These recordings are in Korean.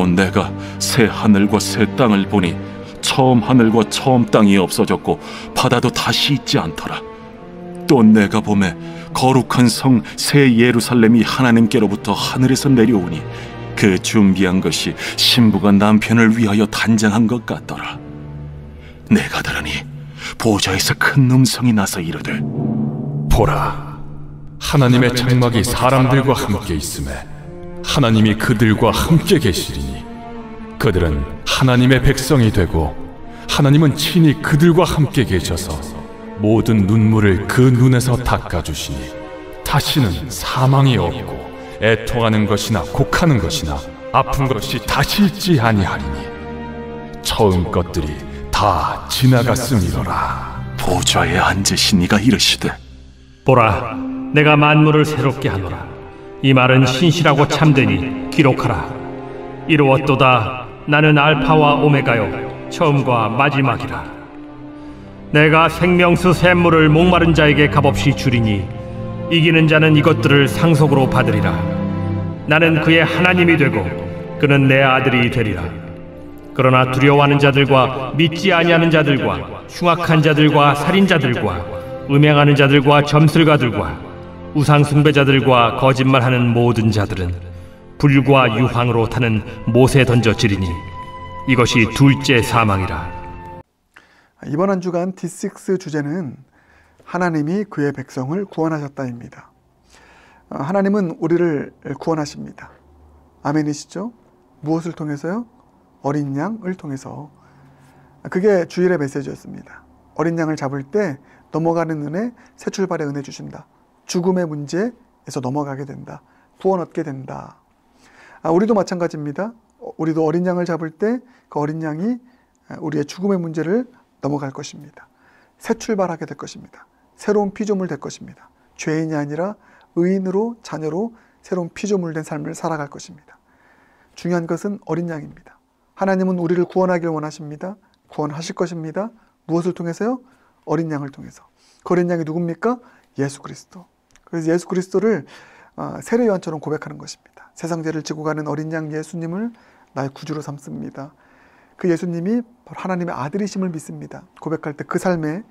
또 내가 새 하늘과 새 땅을 보니 처음 하늘과 처음 땅이 없어졌고 바다도 다시 있지 않더라. 또 내가 보매 거룩한 성 새 예루살렘이 하나님께로부터 하늘에서 내려오니 그 준비한 것이 신부가 남편을 위하여 단장한 것 같더라. 내가 들으니 보좌에서 큰 음성이 나서 이르되, 보라, 하나님의 장막이 사람들과 함께 있음에 하나님이 그들과 함께 계시리니 그들은 하나님의 백성이 되고 하나님은 친히 그들과 함께 계셔서 모든 눈물을 그 눈에서 닦아주시니 다시는 사망이 없고 애통하는 것이나 곡하는 것이나 아픈 것이 다시 있지 아니하리니 처음 것들이 다 지나갔음이로라. 보좌에 앉으신 이가 이르시되, 보라, 내가 만물을 새롭게 하노라. 이 말은 신실하고 참되니 기록하라. 이루었도다. 나는 알파와 오메가요, 처음과 마지막이라. 내가 생명수 샘물을 목마른 자에게 값없이 주리니 이기는 자는 이것들을 상속으로 받으리라. 나는 그의 하나님이 되고 그는 내 아들이 되리라. 그러나 두려워하는 자들과 믿지 아니하는 자들과 흉악한 자들과 살인자들과 음행하는 자들과 점술가들과 우상 숭배자들과 거짓말하는 모든 자들은 불과 유황으로 타는 못에 던져지리니 이것이 둘째 사망이라. 이번 한 주간 D6 주제는 하나님이 그의 백성을 구원하셨다입니다. 하나님은 우리를 구원하십니다. 아멘이시죠? 무엇을 통해서요? 어린 양을 통해서. 그게 주일의 메시지였습니다. 어린 양을 잡을 때 넘어가는 은혜, 새 출발의 은혜 주신다. 죽음의 문제에서 넘어가게 된다. 구원 얻게 된다. 우리도 마찬가지입니다. 우리도 어린 양을 잡을 때 그 어린 양이 우리의 죽음의 문제를 넘어갈 것입니다. 새 출발하게 될 것입니다. 새로운 피조물 될 것입니다. 죄인이 아니라 의인으로, 자녀로 새로운 피조물 된 삶을 살아갈 것입니다. 중요한 것은 어린 양입니다. 하나님은 우리를 구원하길 원하십니다. 구원하실 것입니다. 무엇을 통해서요? 어린 양을 통해서. 그 어린 양이 누굽니까? 예수 그리스도. 그래서 예수 그리스도를 세례 요한처럼 고백하는 것입니다. 세상 죄를 지고 가는 어린 양 예수님을 나의 구주로 삼습니다. 그 예수님이 바로 하나님의 아들이심을 믿습니다. 고백할 때 그 삶에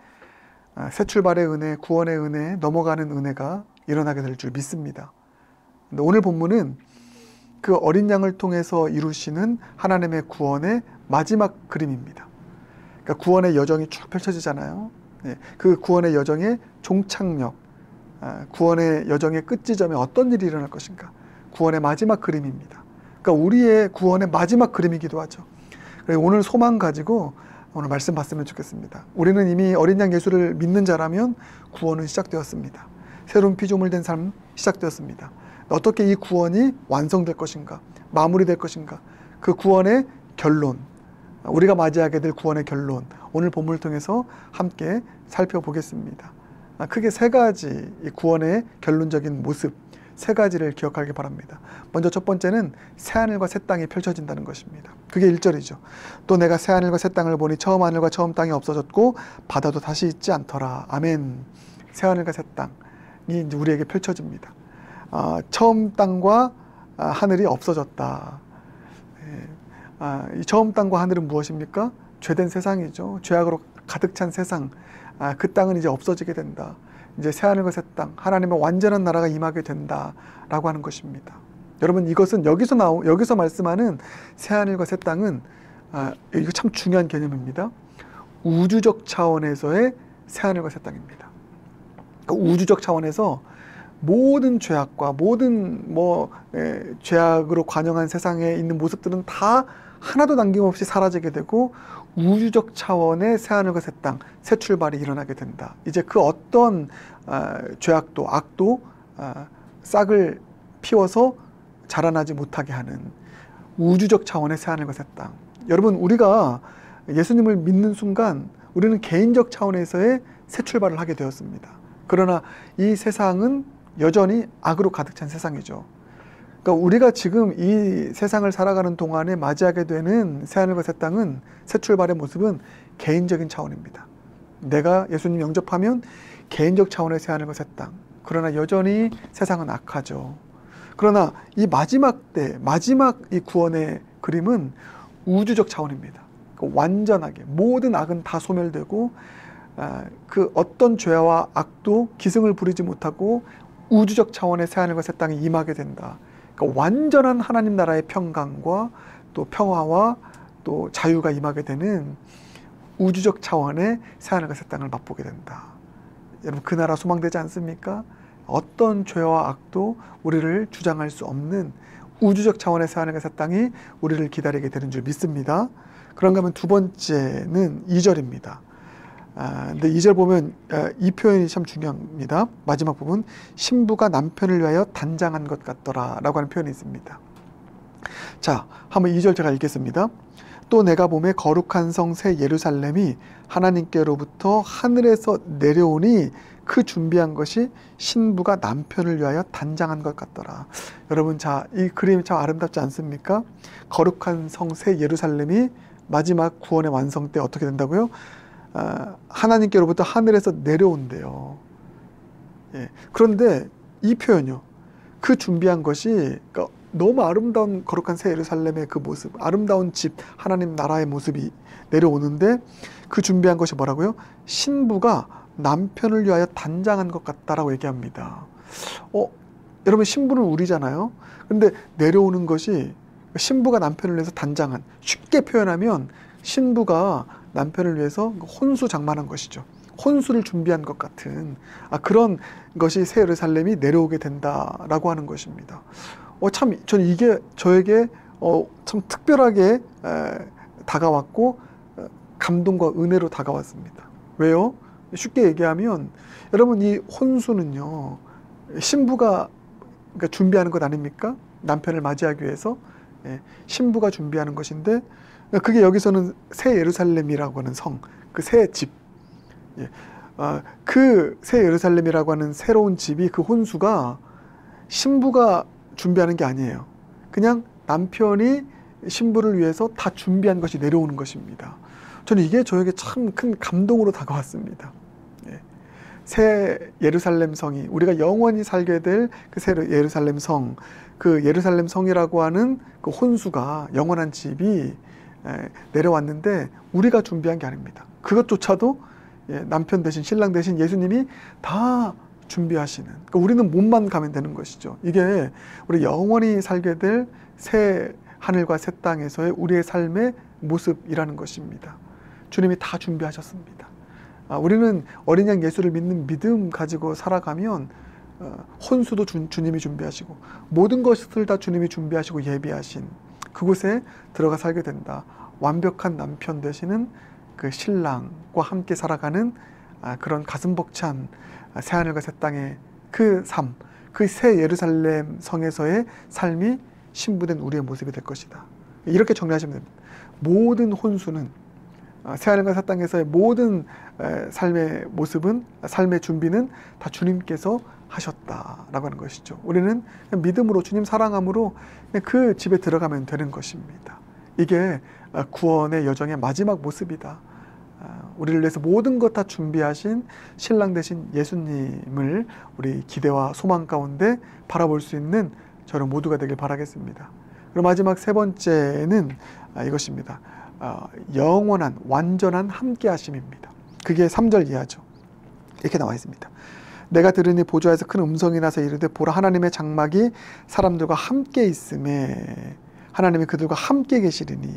새 출발의 은혜, 구원의 은혜, 넘어가는 은혜가 일어나게 될 줄 믿습니다. 근데 오늘 본문은 그 어린 양을 통해서 이루시는 하나님의 구원의 마지막 그림입니다. 그러니까 구원의 여정이 쭉 펼쳐지잖아요. 그 구원의 여정의 종착역, 구원의 여정의 끝지점에 어떤 일이 일어날 것인가, 구원의 마지막 그림입니다. 그러니까 우리의 구원의 마지막 그림이기도 하죠. 그래서 오늘 소망 가지고 오늘 말씀 봤으면 좋겠습니다. 우리는 이미 어린 양 예수를 믿는 자라면 구원은 시작되었습니다. 새로운 피조물 된 삶 시작되었습니다. 어떻게 이 구원이 완성될 것인가, 마무리될 것인가, 그 구원의 결론, 우리가 맞이하게 될 구원의 결론, 오늘 본문을 통해서 함께 살펴보겠습니다. 크게 세 가지 이 구원의 결론적인 모습, 세 가지를 기억하기 바랍니다. 먼저 첫 번째는 새하늘과 새 땅이 펼쳐진다는 것입니다. 그게 1절이죠. 또 내가 새하늘과 새 땅을 보니 처음 하늘과 처음 땅이 없어졌고 바다도 다시 있지 않더라. 아멘. 새하늘과 새 땅이 이제 우리에게 펼쳐집니다. 처음 땅과 하늘이 없어졌다. 이 처음 땅과 하늘은 무엇입니까? 죄된 세상이죠. 죄악으로 가득 찬 세상, 그 땅은 이제 없어지게 된다. 이제 새하늘과 새 땅, 하나님의 완전한 나라가 임하게 된다라고 하는 것입니다. 여러분, 이것은 여기서 말씀하는 새하늘과 새 땅은, 이거 참 중요한 개념입니다. 우주적 차원에서의 새하늘과 새 땅입니다. 그러니까 우주적 차원에서 모든 죄악과 모든 죄악으로 관영한 세상에 있는 모습들은 다 하나도 남김없이 사라지게 되고 우주적 차원의 새하늘과 새 땅, 새 출발이 일어나게 된다. 이제 그 어떤 죄악도 악도 싹을 피워서 자라나지 못하게 하는 우주적 차원의 새하늘과 새 땅. 여러분, 우리가 예수님을 믿는 순간 우리는 개인적 차원에서의 새 출발을 하게 되었습니다. 그러나 이 세상은 여전히 악으로 가득 찬 세상이죠. 그러니까 우리가 지금 이 세상을 살아가는 동안에 맞이하게 되는 새하늘과 새 땅은, 새 출발의 모습은 개인적인 차원입니다. 내가 예수님 영접하면 개인적 차원의 새하늘과 새 땅. 그러나 여전히 세상은 악하죠. 그러나 이 마지막 때, 마지막 이 구원의 그림은 우주적 차원입니다. 그러니까 완전하게 모든 악은 다 소멸되고 그 어떤 죄와 악도 기승을 부리지 못하고 우주적 차원의 새하늘과 새 땅이 임하게 된다. 그러니까 완전한 하나님 나라의 평강과 또 평화와 또 자유가 임하게 되는 우주적 차원의 새하늘과 새 땅을 맛보게 된다. 여러분, 그 나라 소망되지 않습니까? 어떤 죄와 악도 우리를 주장할 수 없는 우주적 차원의 새하늘과 새 땅이 우리를 기다리게 되는 줄 믿습니다. 그런가 하면 두 번째는 2절입니다. 근데 2절 보면 이 표현이 참 중요합니다. 마지막 부분, 신부가 남편을 위하여 단장한 것 같더라 라고 하는 표현이 있습니다. 자, 한번 2절 제가 읽겠습니다. 또 내가 보매 거룩한 성 새 예루살렘이 하나님께로부터 하늘에서 내려오니 그 준비한 것이 신부가 남편을 위하여 단장한 것 같더라. 여러분, 자, 이 그림이 참 아름답지 않습니까? 거룩한 성 새 예루살렘이 마지막 구원의 완성 때 어떻게 된다고요? 하나님께로부터 하늘에서 내려온대요. 예. 그런데 이 표현요, 그 준비한 것이, 그러니까 너무 아름다운 거룩한 새 예루살렘의 그 모습, 아름다운 집, 하나님 나라의 모습이 내려오는데 그 준비한 것이 뭐라고요? 신부가 남편을 위하여 단장한 것 같다라고 얘기합니다. 여러분, 신부는 우리잖아요. 근데 내려오는 것이, 신부가 남편을 위해서 단장한, 쉽게 표현하면 신부가 남편을 위해서 혼수장만한 것이죠. 혼수를 준비한 것 같은 그런 것이 새 예루살렘이 내려오게 된다라고 하는 것입니다. 참 저는 이게 저에게 참 특별하게 다가왔고 감동과 은혜로 다가왔습니다. 왜요? 쉽게 얘기하면 여러분, 이 혼수는요, 신부가 준비하는 것 아닙니까? 남편을 맞이하기 위해서 신부가 준비하는 것인데, 그게 여기서는 새 예루살렘이라고 하는 성, 그 새 집, 그 새 예루살렘이라고 하는 새로운 집이, 그 혼수가 신부가 준비하는 게 아니에요. 그냥 남편이 신부를 위해서 다 준비한 것이 내려오는 것입니다. 저는 이게 저에게 참 큰 감동으로 다가왔습니다. 새 예루살렘 성이, 우리가 영원히 살게 될 그 새 예루살렘 성, 그 예루살렘 성이라고 하는 그 혼수가, 영원한 집이 내려왔는데 우리가 준비한 게 아닙니다. 그것조차도 남편 대신, 신랑 대신 예수님이 다 준비하시는, 그러니까 우리는 몸만 가면 되는 것이죠. 이게 우리 영원히 살게 될 새 하늘과 새 땅에서의 우리의 삶의 모습이라는 것입니다. 주님이 다 준비하셨습니다. 우리는 어린 양 예수를 믿는 믿음 가지고 살아가면 혼수도 주님이 준비하시고 모든 것을 다 주님이 준비하시고 예비하신 그곳에 들어가 살게 된다. 완벽한 남편 되시는 그 신랑과 함께 살아가는 그런 가슴 벅찬 새하늘과 새 땅의 그 삶, 그 새 예루살렘 성에서의 삶이 신부된 우리의 모습이 될 것이다. 이렇게 정리하시면 됩니다. 모든 혼수는, 새하늘과 새 땅에서의 모든 삶의 모습은, 삶의 준비는 다 주님께서 하셨다라고 하는 것이죠. 우리는 믿음으로, 주님 사랑함으로 그 집에 들어가면 되는 것입니다. 이게 구원의 여정의 마지막 모습이다. 우리를 위해서 모든 것 다 준비하신 신랑 되신 예수님을 우리 기대와 소망 가운데 바라볼 수 있는 저는 모두가 되길 바라겠습니다. 그럼 마지막 세 번째는 이것입니다. 영원한, 완전한 함께 하심입니다. 그게 3절 이하죠. 이렇게 나와 있습니다. 내가 들으니 보좌에서 큰 음성이 나서 이르되, 보라, 하나님의 장막이 사람들과 함께 있음에 하나님이 그들과 함께 계시리니,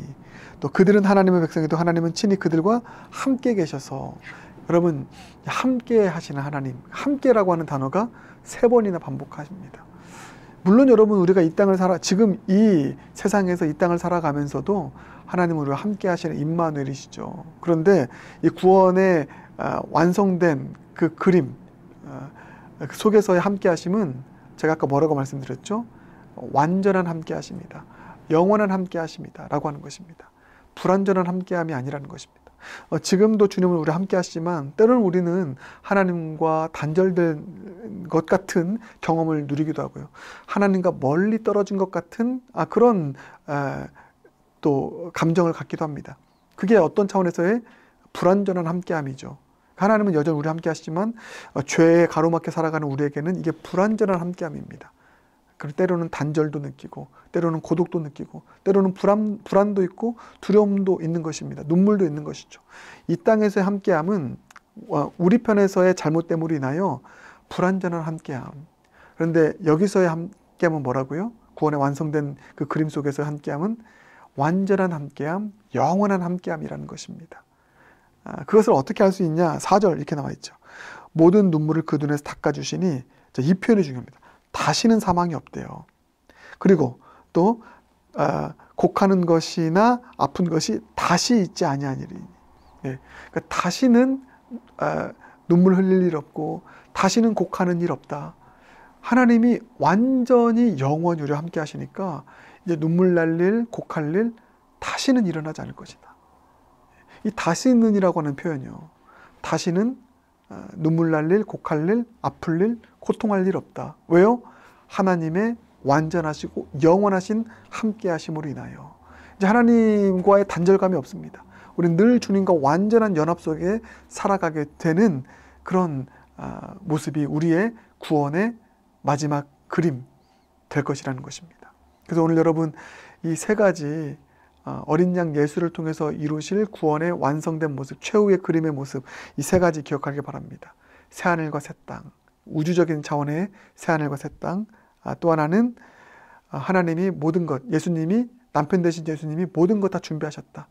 또 그들은 하나님의 백성이도 하나님은 친히 그들과 함께 계셔서. 여러분, 함께 하시는 하나님, 함께라고 하는 단어가 3번이나 반복하십니다. 물론 여러분, 우리가 이 땅을 지금 이 세상에서 이 땅을 살아가면서도 하나님은 우리와 함께 하시는 임마누엘이시죠. 그런데 이 구원의 완성된 그 그림 그 속에서의 함께 하심은, 제가 아까 뭐라고 말씀드렸죠? 완전한 함께 하십니다. 영원한 함께 하십니다 라고 하는 것입니다. 불완전한 함께함이 아니라는 것입니다. 지금도 주님은 우리와 함께 하시지만 때로는 우리는 하나님과 단절된 것 같은 경험을 누리기도 하고요, 하나님과 멀리 떨어진 것 같은 그런 또 감정을 갖기도 합니다. 그게 어떤 차원에서의 불완전한 함께함이죠. 하나님은 여전히 우리와 함께 하시지만 죄에 가로막혀 살아가는 우리에게는 이게 불완전한 함께함입니다. 그리고 때로는 단절도 느끼고 때로는 고독도 느끼고 때로는 불안도 있고 두려움도 있는 것입니다. 눈물도 있는 것이죠. 이 땅에서의 함께함은 우리 편에서의 잘못됨으로 인하여 불완전한 함께함. 그런데 여기서의 함께함은 뭐라고요? 구원의 완성된 그 그림 속에서의 함께함은 완전한 함께함, 영원한 함께함이라는 것입니다. 그것을 어떻게 알 수 있냐? 4절 이렇게 나와있죠. 모든 눈물을 그 눈에서 닦아주시니, 이 표현이 중요합니다. 다시는 사망이 없대요. 그리고 또 곡하는 것이나 아픈 것이 다시 있지 아니하니리. 예. 그러니까 다시는 눈물 흘릴 일 없고 다시는 곡하는 일 없다. 하나님이 완전히 영원유려 함께 하시니까 이제 눈물 날 일, 곡할 일 다시는 일어나지 않을 것이다. 이 다시는이라고 하는 표현이요. 다시는 눈물 날 일, 곡할 일, 아플 일, 고통할 일 없다. 왜요? 하나님의 완전하시고 영원하신 함께하심으로 인하여 이제 하나님과의 단절감이 없습니다. 우리는 늘 주님과 완전한 연합 속에 살아가게 되는 그런 모습이 우리의 구원의 마지막 그림 될 것이라는 것입니다. 그래서 오늘 여러분 이 세 가지 어린 양 예수를 통해서 이루실 구원의 완성된 모습, 최후의 그림의 모습, 이 세 가지 기억하길 바랍니다. 새하늘과 새 땅, 우주적인 차원의 새하늘과 새 땅, 또 하나는 하나님이 모든 것, 예수님이 남편 되신 예수님이 모든 것 다 준비하셨다.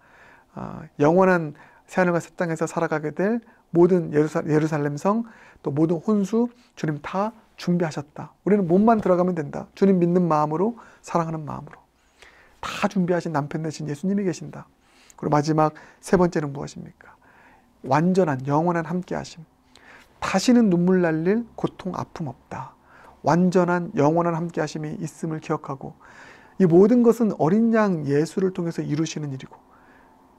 영원한 새하늘과 새 땅에서 살아가게 될 모든 예루살렘 성, 또 모든 혼수 주님 다 준비하셨다. 우리는 몸만 들어가면 된다. 주님 믿는 마음으로, 사랑하는 마음으로 다 준비하신 남편 되신 예수님이 계신다. 그리고 마지막 세 번째는 무엇입니까? 완전한 영원한 함께하심. 다시는 눈물 날 일, 고통, 아픔 없다. 완전한 영원한 함께하심이 있음을 기억하고, 이 모든 것은 어린 양 예수를 통해서 이루시는 일이고,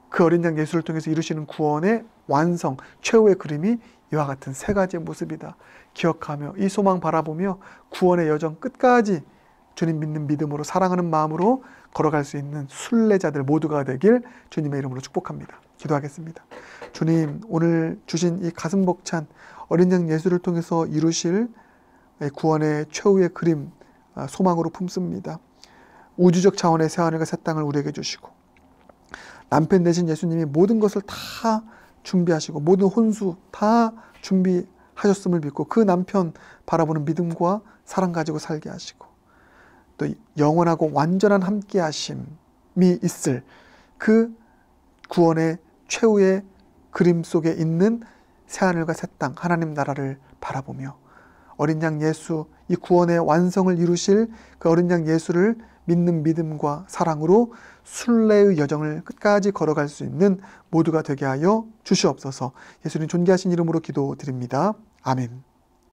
그 어린 양 예수를 통해서 이루시는 구원의 완성, 최후의 그림이 이와 같은 세 가지의 모습이다. 기억하며 이 소망 바라보며 구원의 여정 끝까지 주님 믿는 믿음으로, 사랑하는 마음으로 걸어갈 수 있는 순례자들 모두가 되길 주님의 이름으로 축복합니다. 기도하겠습니다. 주님, 오늘 주신 이 가슴 벅찬 어린 양 예수를 통해서 이루실 구원의 최후의 그림 소망으로 품습니다. 우주적 차원의 새하늘과 새 땅을 우리에게 주시고, 남편 되신 예수님이 모든 것을 다 준비하시고 모든 혼수 다 준비하셨음을 믿고 그 남편 바라보는 믿음과 사랑 가지고 살게 하시고, 또 영원하고 완전한 함께하심이 있을 그 구원의 최후의 그림 속에 있는 새하늘과 새 땅 하나님 나라를 바라보며, 어린 양 예수, 이 구원의 완성을 이루실 그 어린 양 예수를 믿는 믿음과 사랑으로 순례의 여정을 끝까지 걸어갈 수 있는 모두가 되게 하여 주시옵소서. 예수님 존귀하신 이름으로 기도드립니다. 아멘.